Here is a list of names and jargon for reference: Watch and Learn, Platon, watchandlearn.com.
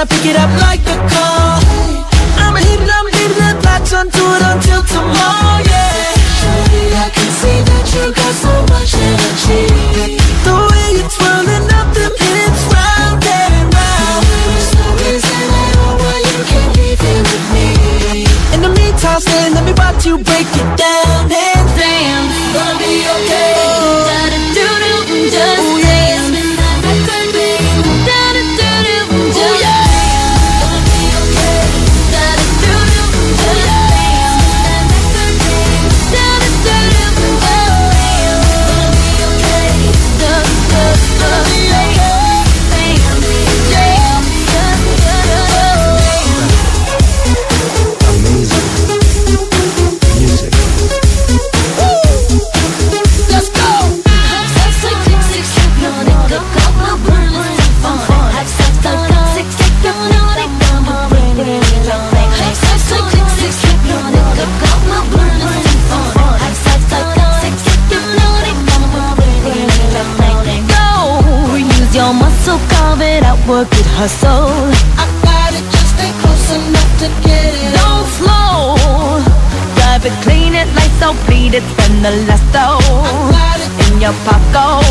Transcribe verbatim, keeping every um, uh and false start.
gotta pick it up like a call. I'ma hit it, I'ma hit it, Platon, do it until tomorrow, yeah. Surely I can see that you got so much energy. The way you're twirling up them hips round and round, there's no reason at all why you can't be here with me. In the meantime, stay, let me watch you break it down. And damn, gonna be okay. Work it, hustle. I gotta just stay close enough to get it. Don't slow. Drive it, clean it, lights out, bleed it, spend the last dough. In your pop go.